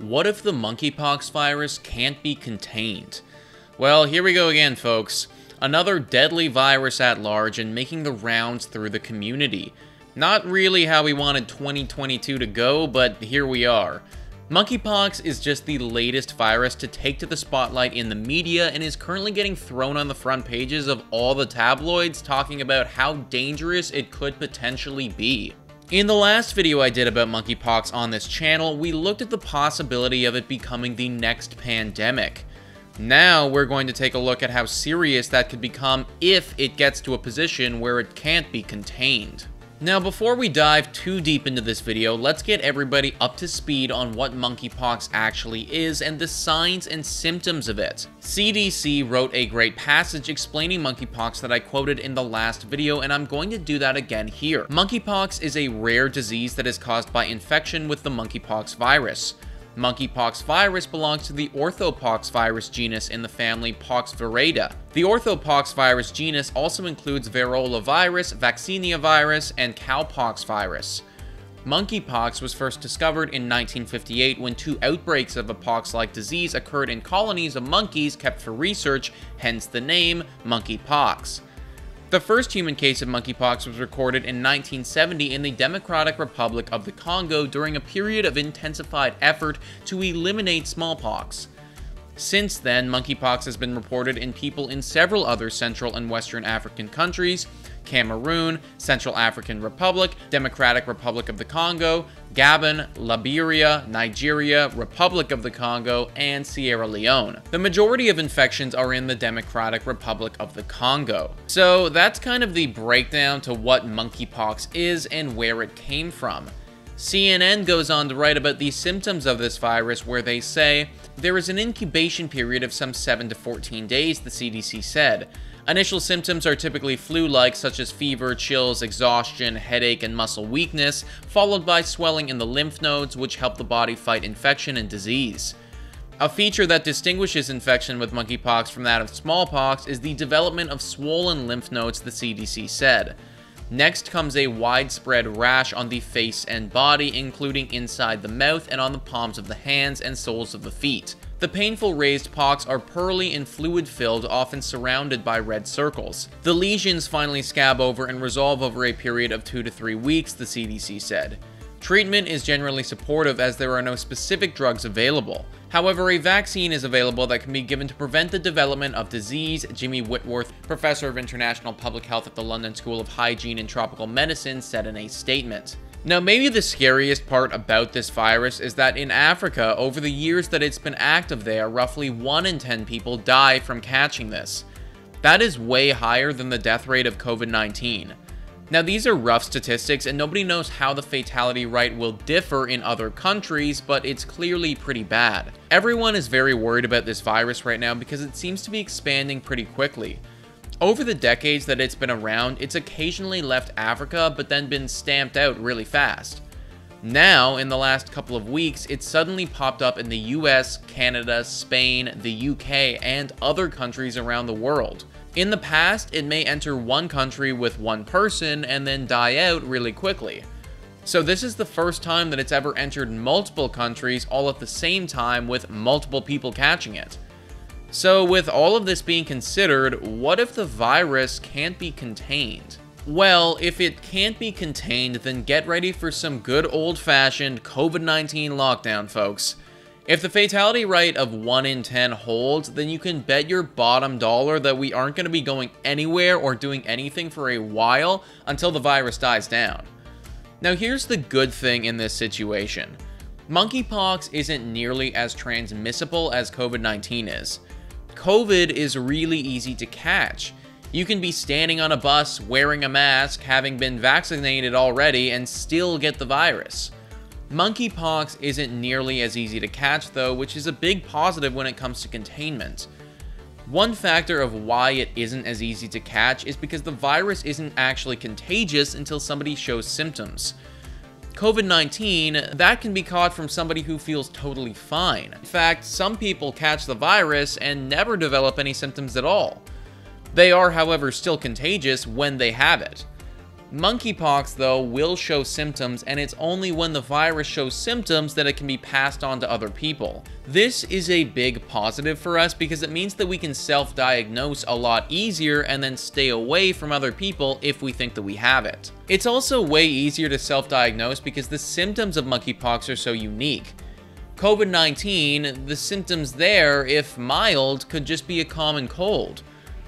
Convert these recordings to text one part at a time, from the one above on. What if the monkeypox virus can't be contained? Well, here we go again, folks. Another deadly virus at large and making the rounds through the community. Not really how we wanted 2022 to go, but here we are. Monkeypox is just the latest virus to take to the spotlight in the media and is currently getting thrown on the front pages of all the tabloids talking about how dangerous it could potentially be. In the last video I did about monkeypox on this channel, we looked at the possibility of it becoming the next pandemic. Now we're going to take a look at how serious that could become if it gets to a position where it can't be contained. Now, before we dive too deep into this video, let's get everybody up to speed on what monkeypox actually is and the signs and symptoms of it. CDC wrote a great passage explaining monkeypox that I quoted in the last video, and I'm going to do that again here. Monkeypox is a rare disease that is caused by infection with the monkeypox virus. Monkeypox virus belongs to the Orthopoxvirus genus in the family Poxviridae. The Orthopoxvirus genus also includes Variola virus, Vaccinia virus, and Cowpox virus. Monkeypox was first discovered in 1958 when two outbreaks of a pox-like disease occurred in colonies of monkeys kept for research, hence the name monkeypox. The first human case of monkeypox was recorded in 1970 in the Democratic Republic of the Congo during a period of intensified effort to eliminate smallpox. Since then, monkeypox has been reported in people in several other Central and Western African countries: Cameroon, Central African Republic, Democratic Republic of the Congo, Gabon, Liberia, Nigeria, Republic of the Congo, and Sierra Leone. The majority of infections are in the Democratic Republic of the Congo. So that's kind of the breakdown to what monkeypox is and where it came from. CNN goes on to write about the symptoms of this virus, where they say, "There is an incubation period of some 7 to 14 days, the CDC said. Initial symptoms are typically flu-like, such as fever, chills, exhaustion, headache, and muscle weakness, followed by swelling in the lymph nodes, which help the body fight infection and disease. A feature that distinguishes infection with monkeypox from that of smallpox is the development of swollen lymph nodes," the CDC said. "Next comes a widespread rash on the face and body, including inside the mouth and on the palms of the hands and soles of the feet. The painful raised pox are pearly and fluid-filled, often surrounded by red circles. The lesions finally scab over and resolve over a period of 2 to 3 weeks, the CDC said. Treatment is generally supportive as there are no specific drugs available. However, a vaccine is available that can be given to prevent the development of disease," Jimmy Whitworth, professor of international public health at the London School of Hygiene and Tropical Medicine, said in a statement. Now, maybe the scariest part about this virus is that in Africa, over the years that it's been active there, roughly 1 in 10 people die from catching this. That is way higher than the death rate of COVID-19. Now, these are rough statistics, and nobody knows how the fatality rate will differ in other countries, but it's clearly pretty bad. Everyone is very worried about this virus right now because it seems to be expanding pretty quickly. Over the decades that it's been around, it's occasionally left Africa, but then been stamped out really fast. Now, in the last couple of weeks, it suddenly popped up in the US, Canada, Spain, the UK, and other countries around the world. In the past, it may enter one country with one person and then die out really quickly. So this is the first time that it's ever entered multiple countries all at the same time with multiple people catching it. So with all of this being considered, what if the virus can't be contained? Well, if it can't be contained, then get ready for some good old-fashioned COVID-19 lockdown, folks. If the fatality rate of 1 in 10 holds, then you can bet your bottom dollar that we aren't going to be going anywhere or doing anything for a while until the virus dies down. Now, here's the good thing in this situation. Monkeypox isn't nearly as transmissible as COVID-19 is. COVID is really easy to catch. You can be standing on a bus, wearing a mask, having been vaccinated already, and still get the virus. Monkeypox isn't nearly as easy to catch though, which is a big positive when it comes to containment. One factor of why it isn't as easy to catch is because the virus isn't actually contagious until somebody shows symptoms. COVID-19, that can be caught from somebody who feels totally fine. In fact, some people catch the virus and never develop any symptoms at all. They are, however, still contagious when they have it. Monkeypox, though, will show symptoms, and it's only when the virus shows symptoms that it can be passed on to other people. This is a big positive for us because it means that we can self-diagnose a lot easier and then stay away from other people if we think that we have it. It's also way easier to self-diagnose because the symptoms of monkeypox are so unique. COVID-19, the symptoms there, if mild, could just be a common cold.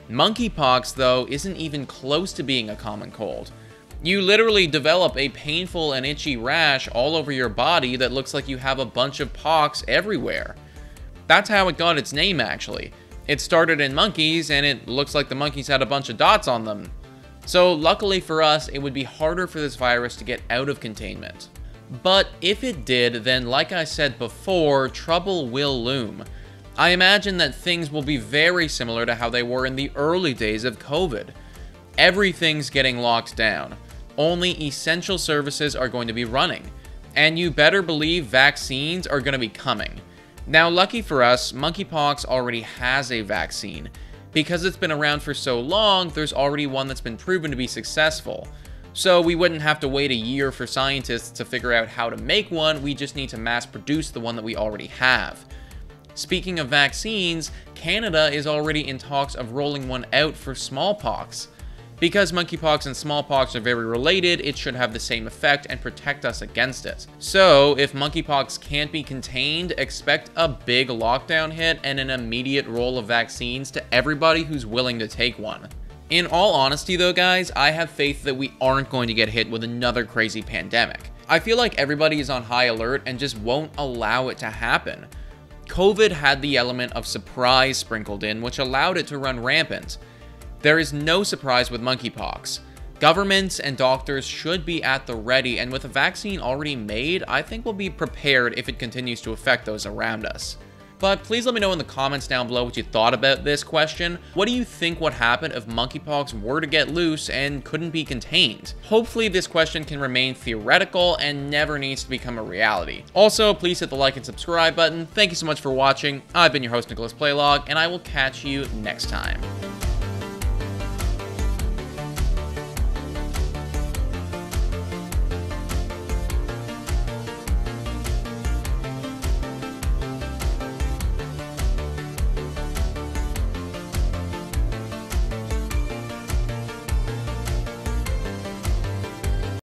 Monkeypox, though, isn't even close to being a common cold. You literally develop a painful and itchy rash all over your body that looks like you have a bunch of pox everywhere. That's how it got its name, actually. It started in monkeys, and it looks like the monkeys had a bunch of dots on them. So luckily for us, it would be harder for this virus to get out of containment. But if it did, then like I said before, trouble will loom. I imagine that things will be very similar to how they were in the early days of COVID. Everything's getting locked down. Only essential services are going to be running. And you better believe vaccines are going to be coming. Now, lucky for us, monkeypox already has a vaccine. Because it's been around for so long, there's already one that's been proven to be successful. So we wouldn't have to wait a year for scientists to figure out how to make one, we just need to mass produce the one that we already have. Speaking of vaccines, Canada is already in talks of rolling one out for smallpox. Because monkeypox and smallpox are very related, it should have the same effect and protect us against it. So, if monkeypox can't be contained, expect a big lockdown hit and an immediate roll of vaccines to everybody who's willing to take one. In all honesty though, guys, I have faith that we aren't going to get hit with another crazy pandemic. I feel like everybody is on high alert and just won't allow it to happen. COVID had the element of surprise sprinkled in, which allowed it to run rampant. There is no surprise with monkeypox. Governments and doctors should be at the ready, and with a vaccine already made, I think we'll be prepared if it continues to affect those around us. But please let me know in the comments down below what you thought about this question. What do you think would happen if monkeypox were to get loose and couldn't be contained? Hopefully this question can remain theoretical and never needs to become a reality. Also, please hit the like and subscribe button. Thank you so much for watching. I've been your host, Nick Paleolog, and I will catch you next time.